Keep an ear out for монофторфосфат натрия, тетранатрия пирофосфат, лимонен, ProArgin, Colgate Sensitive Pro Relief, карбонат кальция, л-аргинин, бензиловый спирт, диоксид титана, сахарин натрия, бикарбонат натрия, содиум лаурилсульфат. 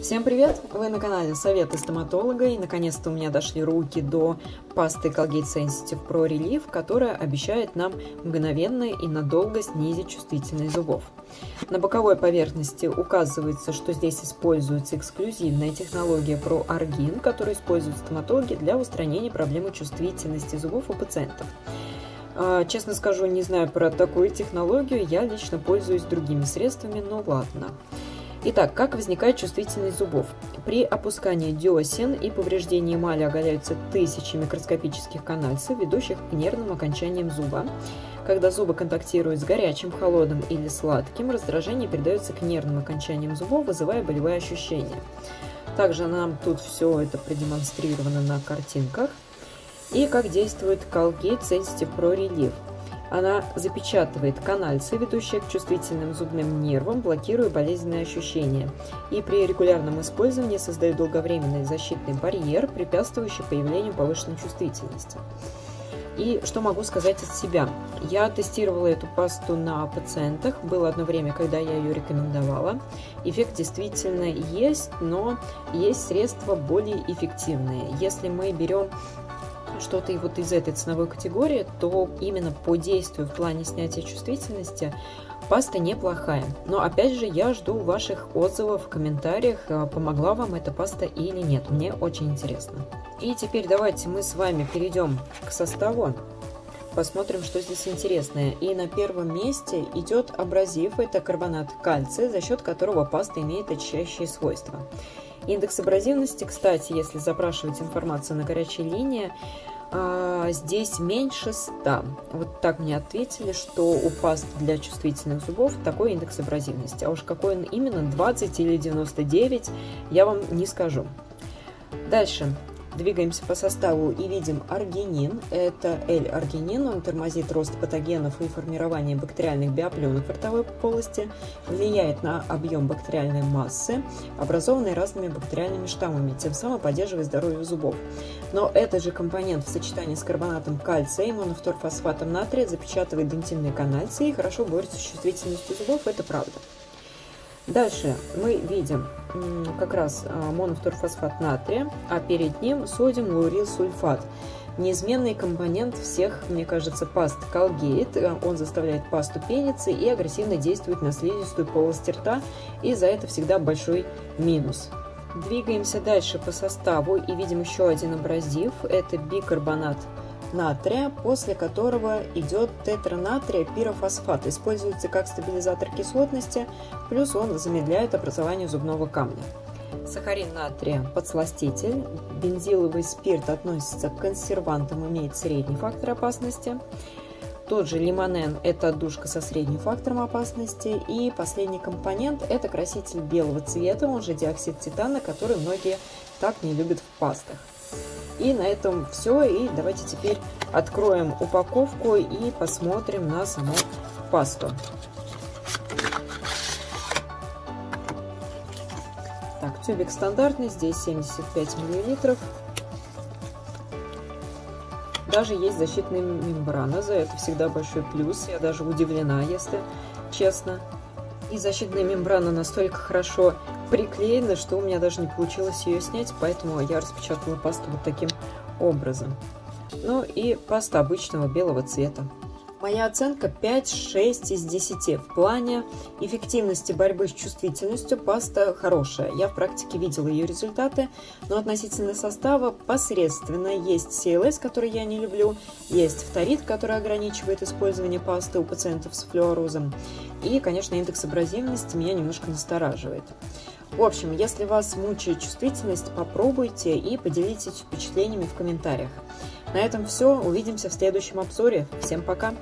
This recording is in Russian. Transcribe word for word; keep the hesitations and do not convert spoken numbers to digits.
Всем привет! Вы на канале Советы стоматолога, и наконец-то у меня дошли руки до пасты Colgate Sensitive Pro Relief, которая обещает нам мгновенно и надолго снизить чувствительность зубов. На боковой поверхности указывается, что здесь используется эксклюзивная технология ProArgin, которую используют стоматологи для устранения проблемы чувствительности зубов у пациентов. Честно скажу, не знаю про такую технологию, я лично пользуюсь другими средствами, но ладно. Итак, как возникает чувствительность зубов? При опускании десен и повреждении эмали оголяются тысячи микроскопических канальцев, ведущих к нервным окончаниям зуба. Когда зубы контактируют с горячим, холодным или сладким, раздражение передается к нервным окончаниям зубов, вызывая болевые ощущения. Также нам тут все это продемонстрировано на картинках. И как действует Colgate Sensitive Pro Relief. Она запечатывает канальцы, ведущие к чувствительным зубным нервам, блокируя болезненные ощущения. И при регулярном использовании создает долговременный защитный барьер, препятствующий появлению повышенной чувствительности. И что могу сказать от себя? Я тестировала эту пасту на пациентах. Было одно время, когда я ее рекомендовала. Эффект действительно есть, но есть средства более эффективные. Если мы берем что-то и вот из этой ценовой категории, то именно по действию в плане снятия чувствительности паста неплохая. Но опять же, я жду ваших отзывов в комментариях, помогла вам эта паста или нет. Мне очень интересно. И теперь давайте мы с вами перейдем к составу. Посмотрим, что здесь интересное. И на первом месте идет абразив, это карбонат кальция, за счет которого паста имеет очищающие свойства. Индекс абразивности, кстати, если запрашивать информацию на горячей линии, здесь меньше ста. Вот так мне ответили, что у паст для чувствительных зубов такой индекс абразивности. А уж какой он именно, двадцать или девяносто девять, я вам не скажу. Дальше. Двигаемся по составу и видим аргинин. Это л-аргинин, он тормозит рост патогенов и формирование бактериальных биопленок в ротовой полости, влияет на объем бактериальной массы, образованной разными бактериальными штаммами, тем самым поддерживая здоровье зубов. Но этот же компонент в сочетании с карбонатом кальция и монофторфосфатом натрия запечатывает дентинные канальцы и хорошо борется с чувствительностью зубов, это правда. Дальше мы видим как раз монофторфосфат натрия, а перед ним содиум лаурилсульфат. Неизменный компонент всех, мне кажется, паст Colgate. Он заставляет пасту пениться и агрессивно действует на слизистую полость рта, и за это всегда большой минус. Двигаемся дальше по составу и видим еще один абразив, это бикарбонат натрия, после которого идет тетранатрия пирофосфат. Используется как стабилизатор кислотности, плюс он замедляет образование зубного камня. Сахарин натрия – подсластитель. Бензиловый спирт относится к консервантам, имеет средний фактор опасности. Тот же лимонен – это отдушка со средним фактором опасности. И последний компонент – это краситель белого цвета, он же диоксид титана, который многие так не любят в пастах. И на этом все. И давайте теперь откроем упаковку и посмотрим на саму пасту. Так, тюбик стандартный, здесь семьдесят пять миллилитров. Даже есть защитная мембрана, за это всегда большой плюс. Я даже удивлена, если честно. И защитная мембрана настолько хорошо приклеена, что у меня даже не получилось ее снять, поэтому я распечатала пасту вот таким образом. Ну и паста обычного белого цвета. Моя оценка пять-шесть из десяти. В плане эффективности борьбы с чувствительностью паста хорошая. Я в практике видела ее результаты, но относительно состава посредственно. Есть си эл эс, который я не люблю, есть фторид, который ограничивает использование пасты у пациентов с флюорозом. И, конечно, индекс абразивности меня немножко настораживает. В общем, если вас мучает чувствительность, попробуйте и поделитесь впечатлениями в комментариях. На этом все. Увидимся в следующем обзоре. Всем пока!